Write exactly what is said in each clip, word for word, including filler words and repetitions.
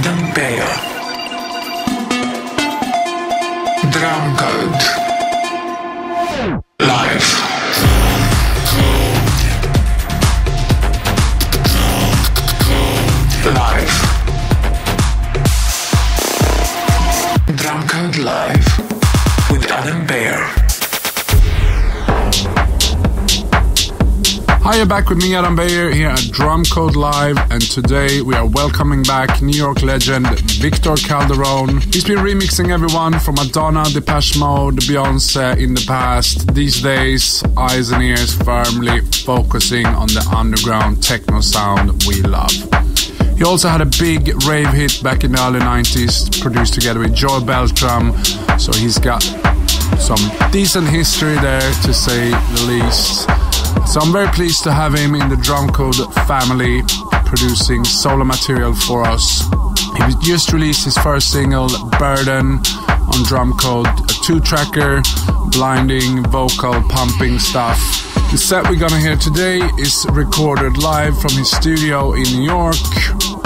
Adam Beyer. Drumcode. Live. Live. Drumcode Live with Adam Beyer. Hi, you're back with me, Adam Beyer, here at Drumcode Live, and today we are welcoming back New York legend Victor Calderone. He's been remixing everyone from Madonna, Depeche Mode, Beyoncé in the past. These days, eyes and ears firmly focusing on the underground techno sound we love. He also had a big rave hit back in the early nineties, produced together with Joel Beltram, so he's got some decent history there, to say the least. So I'm very pleased to have him in the Drumcode family, producing solo material for us. He just released his first single, Burden, on Drumcode, a two-tracker, blinding, vocal, pumping stuff. The set we're gonna hear today is recorded live from his studio in New York.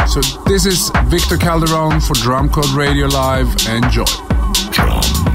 So this is Victor Calderone for Drumcode Radio Live. Enjoy. Drumcode.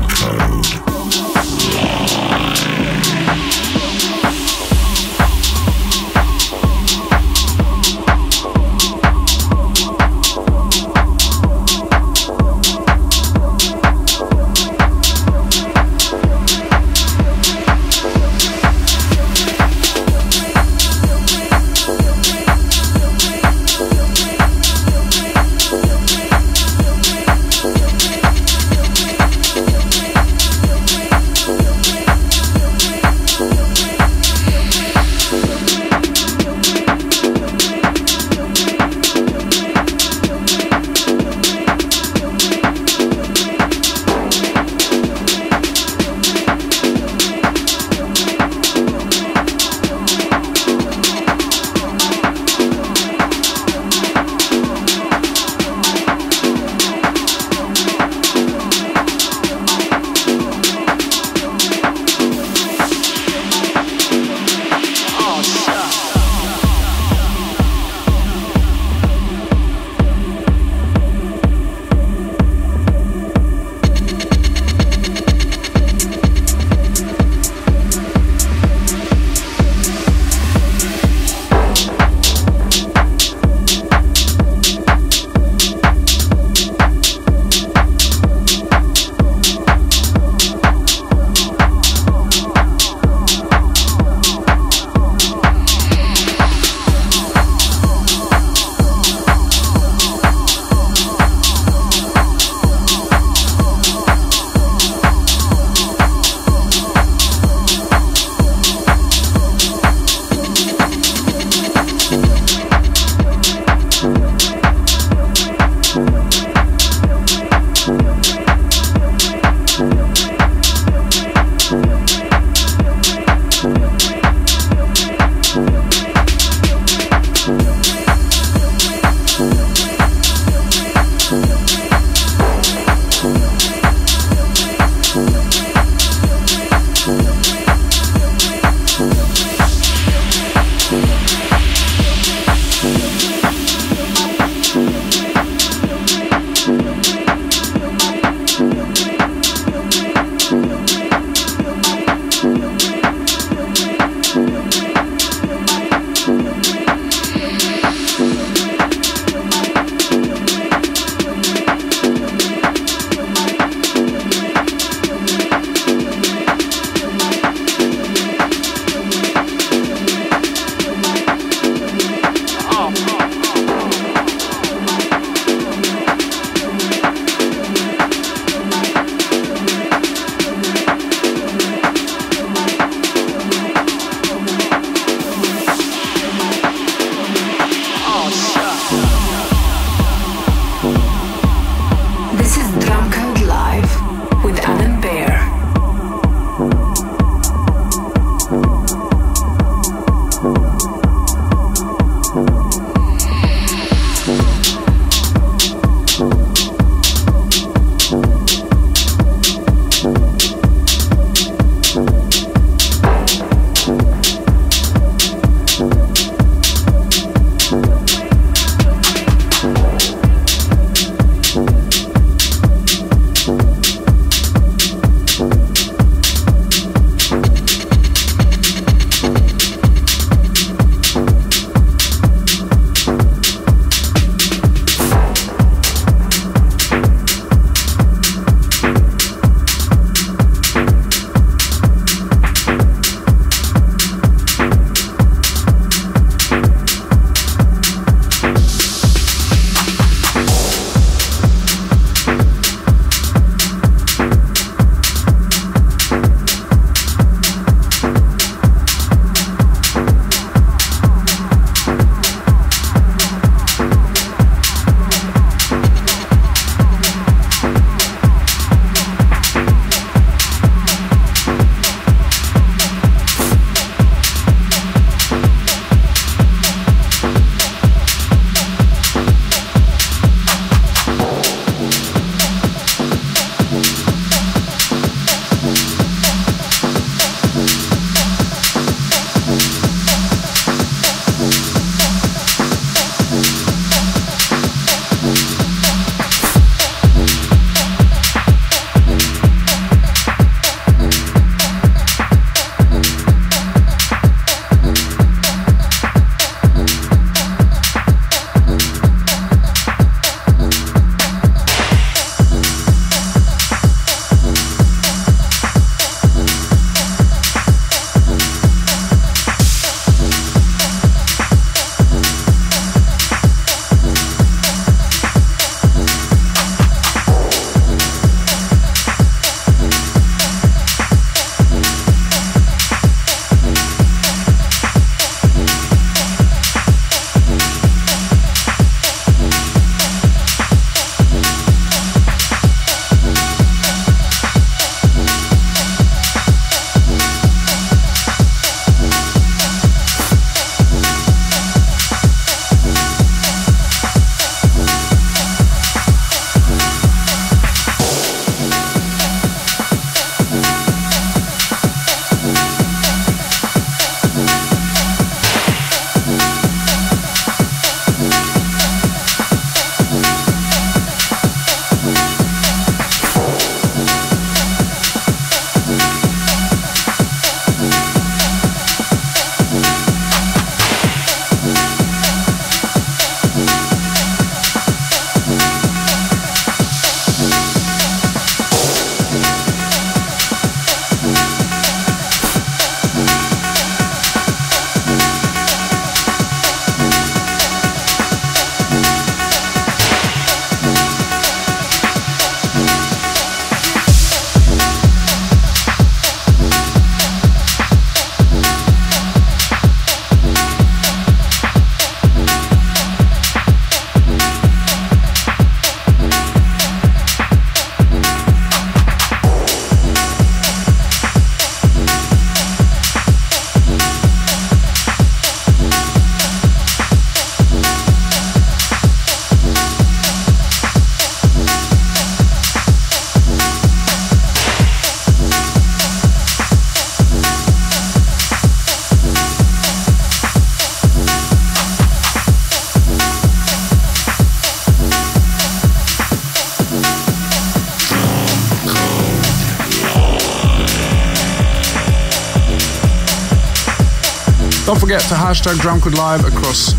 Don't forget to hashtag Drumcode Live across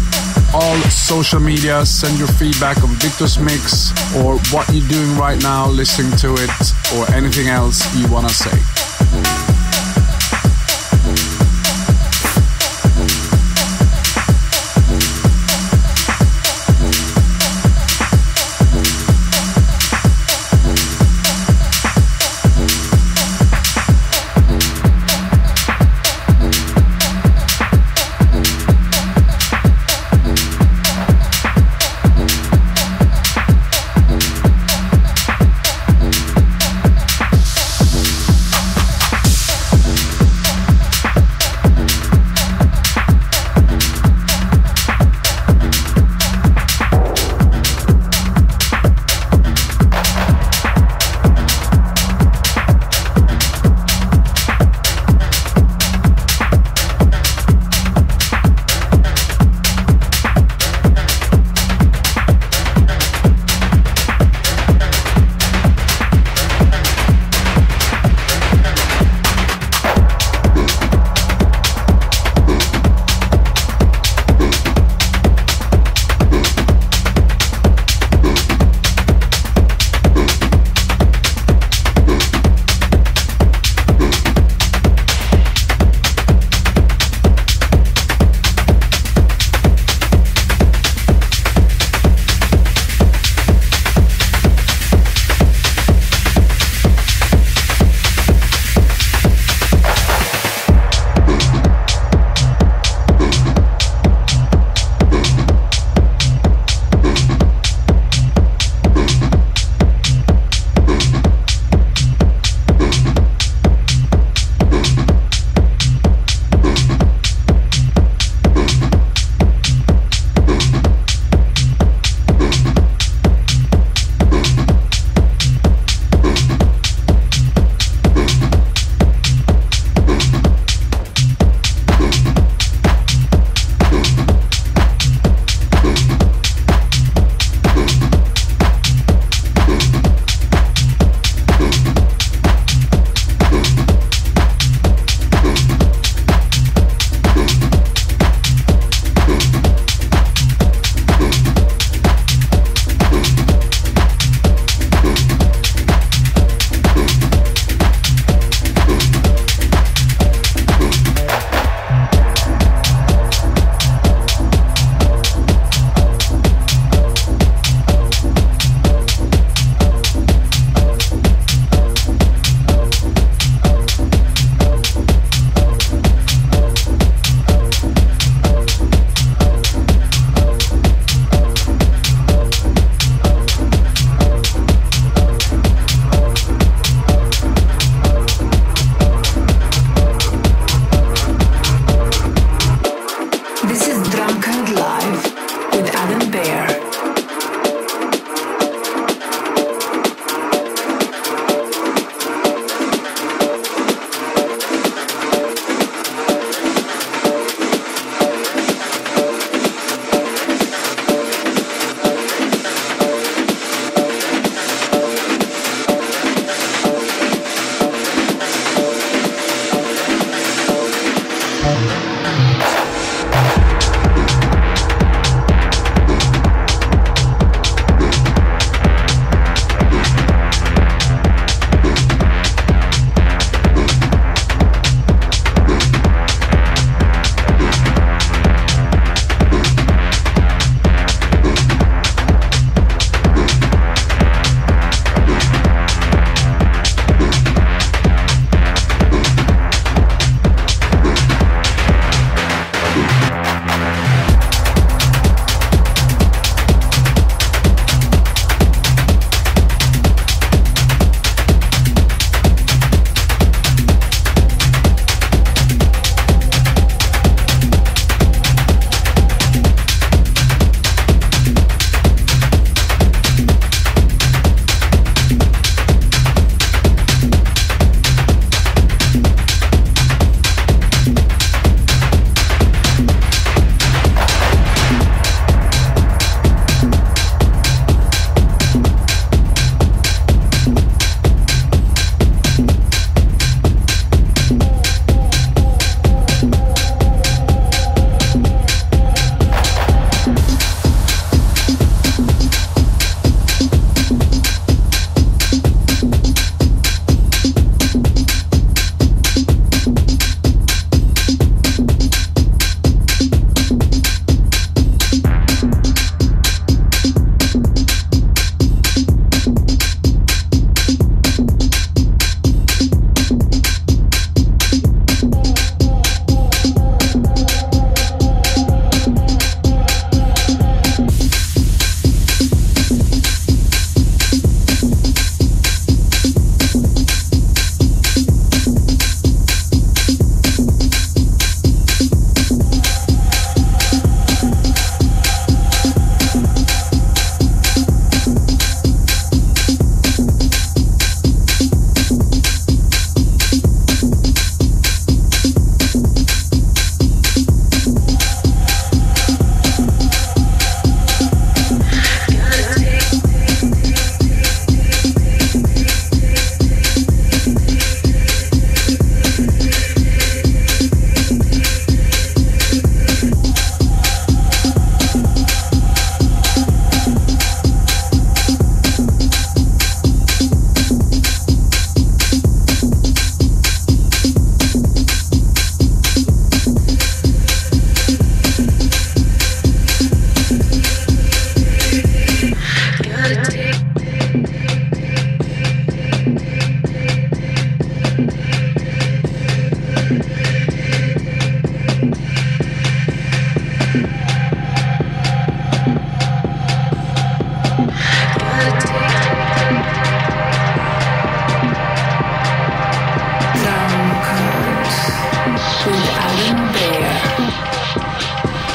all social media. Send your feedback on Victor's mix or what you're doing right now, listening to it, or anything else you want to say.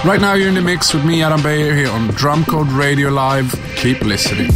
Right now you're in the mix with me, Adam Beyer, here on Drumcode Radio Live. Keep listening.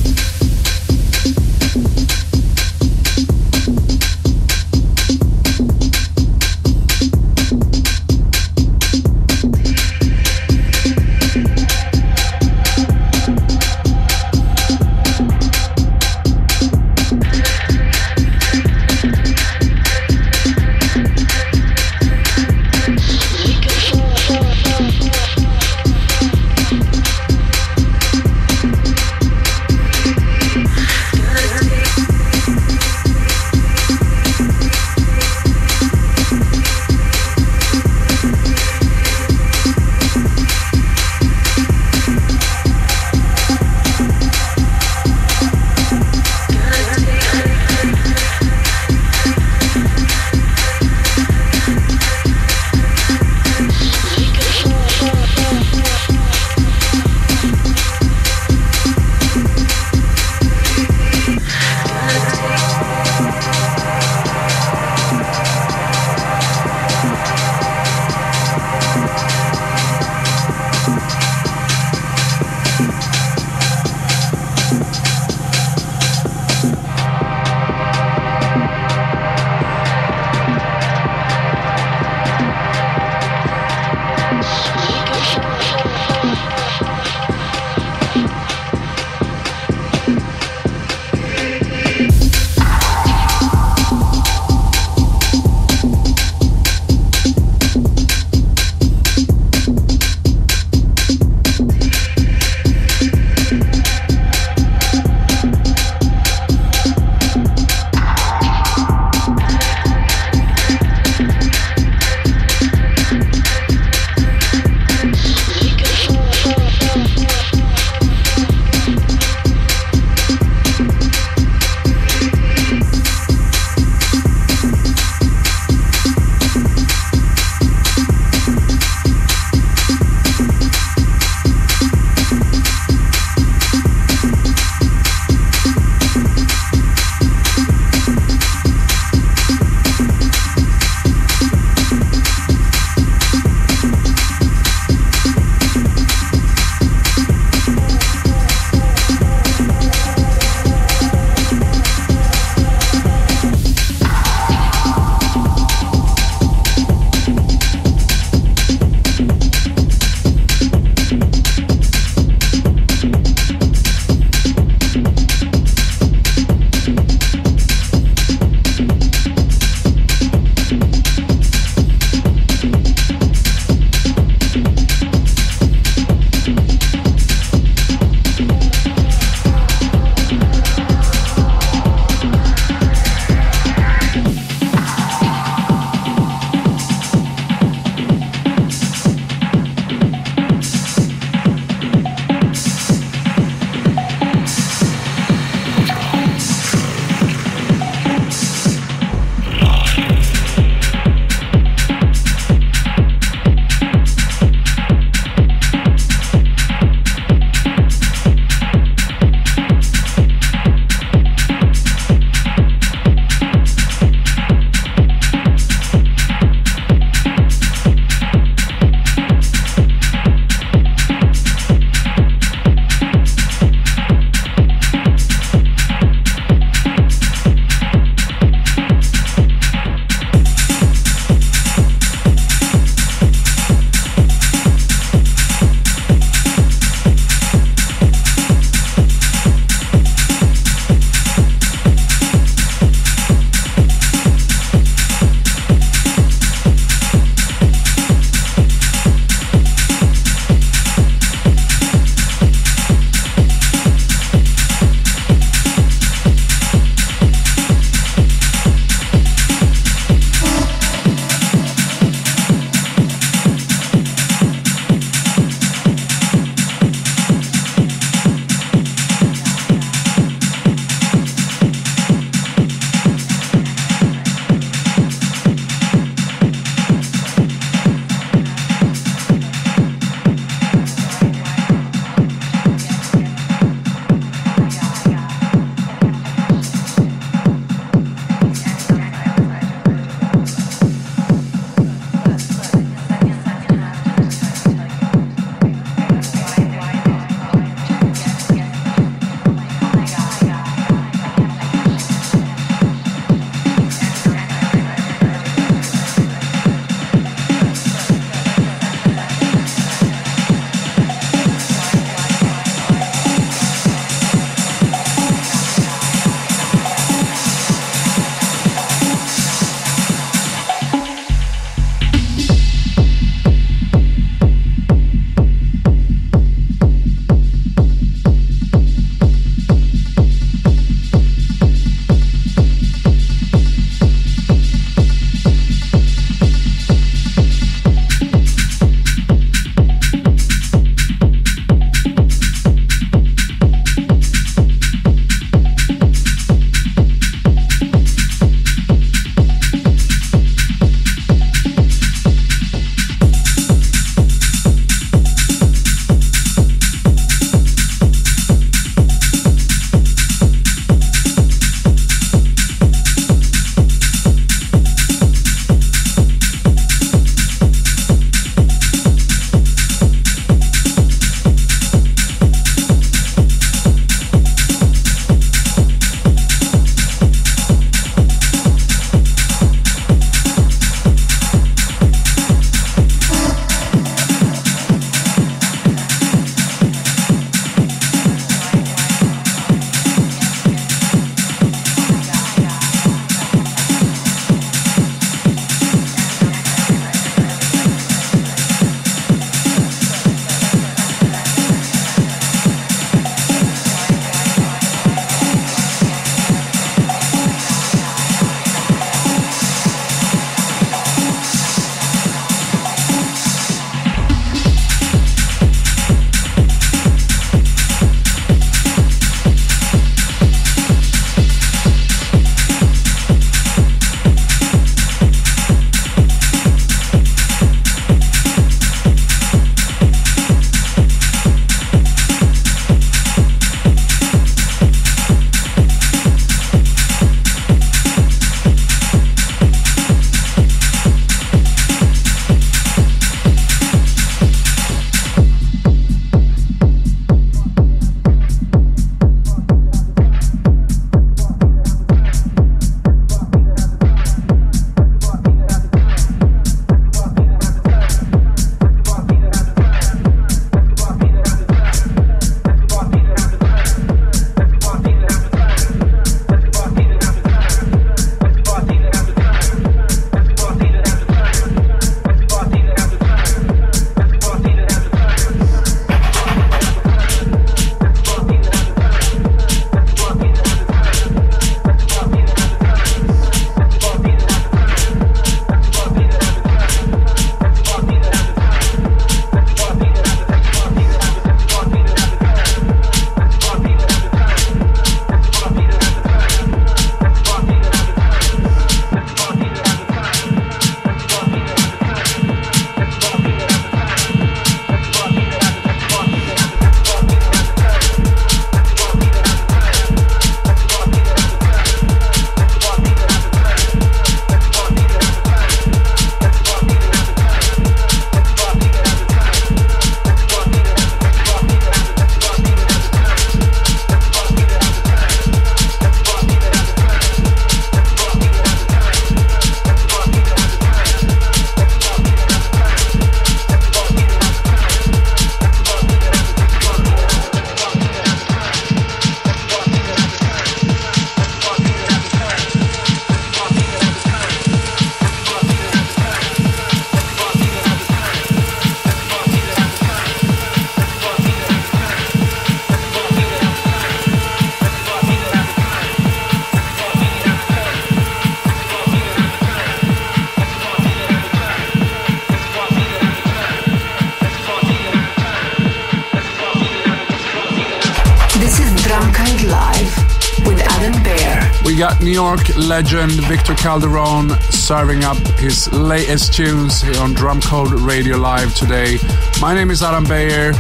We got New York legend Victor Calderone serving up his latest tunes here on Drumcode Radio Live today. My name is Adam Beyer.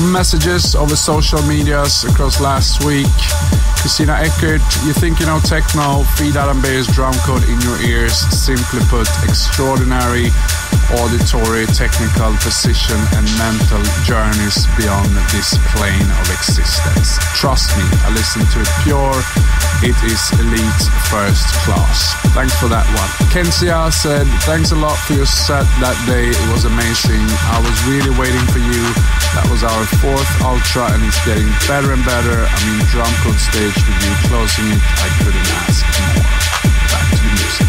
some messages over social medias across last week. Christina Eckert, you think you know techno, feed Adam Beyer's Drumcode in your ears. Simply put, extraordinary auditory, technical, precision and mental journeys beyond this plane of existence. Trust me, I listened to it pure. It is elite first class. Thanks for that one. Kencia said, thanks a lot for your set that day. It was amazing. I was really waiting for you. That was our fourth Ultra and it's getting better and better. I mean, Drumcode stage with you closing it, I couldn't ask more. Back to the music.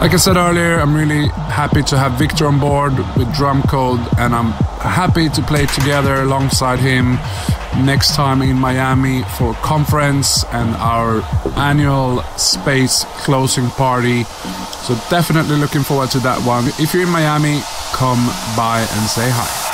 Like I said earlier, I'm really happy to have Victor on board with Drumcode, and I'm happy to play together alongside him next time in Miami for a conference and our annual space closing party. So definitely looking forward to that one. If you're in Miami, come by and say hi.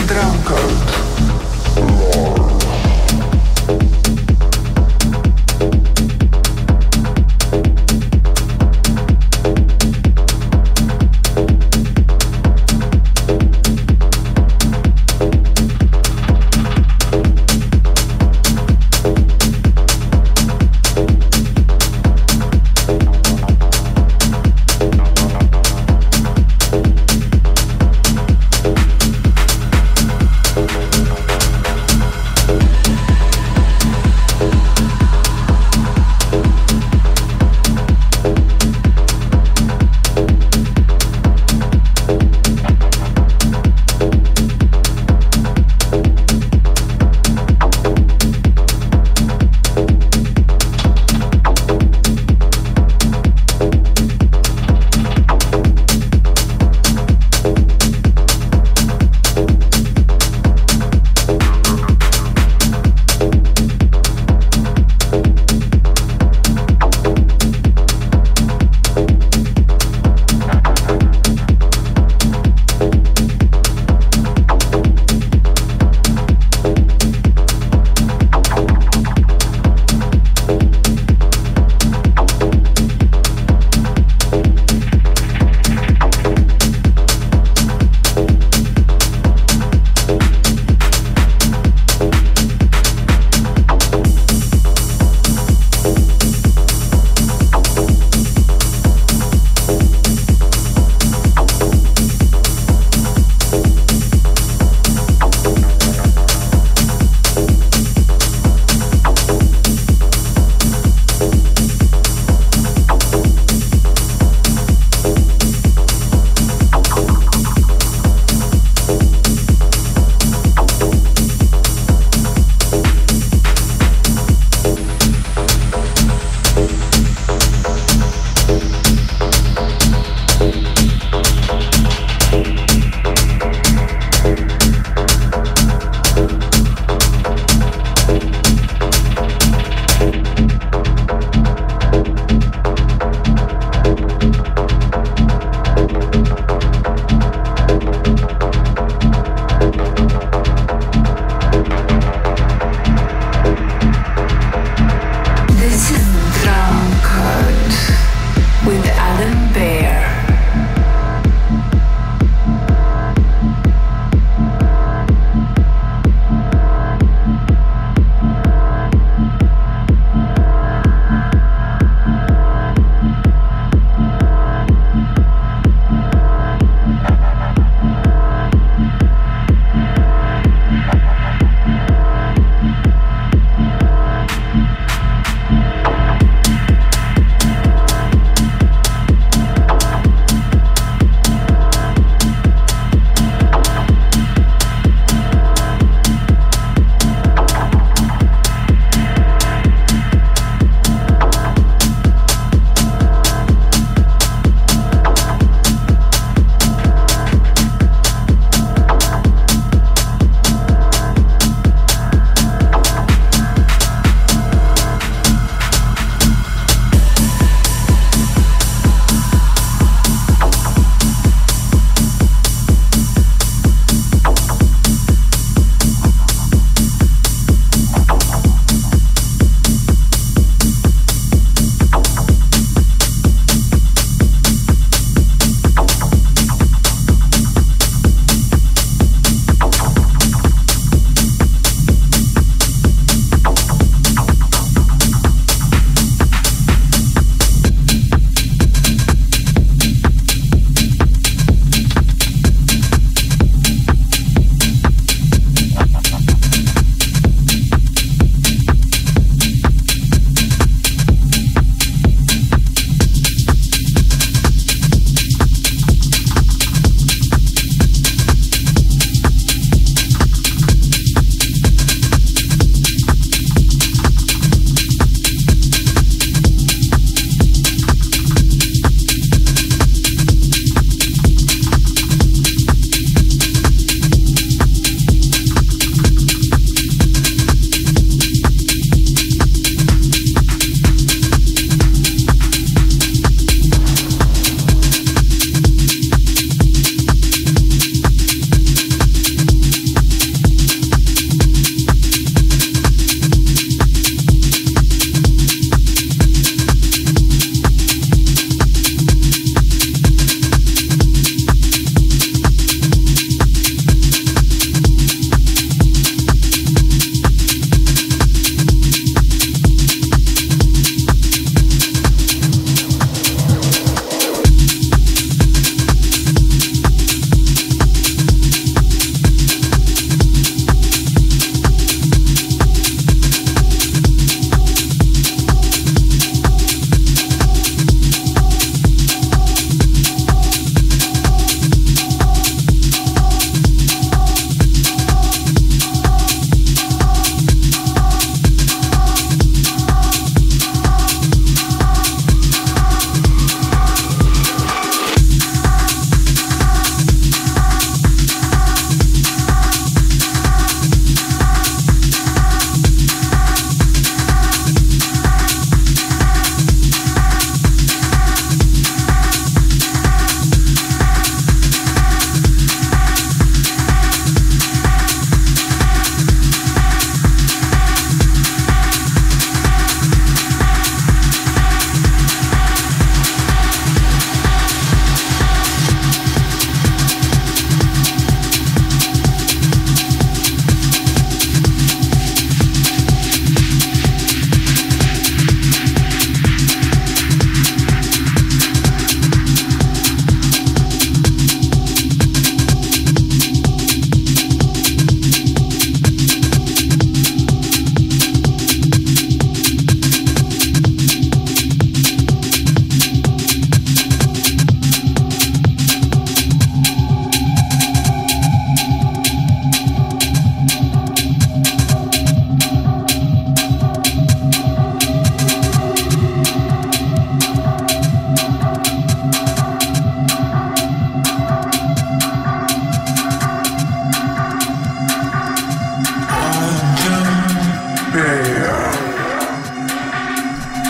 We'll be right back.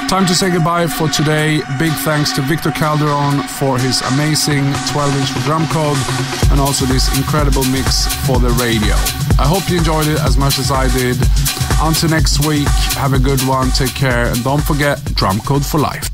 Time to say goodbye for today. Big thanks to Victor Calderone for his amazing twelve inch for Drumcode and also this incredible mix for the radio. I hope you enjoyed it as much as I did. Until next week, have a good one, take care, and don't forget Drumcode for life.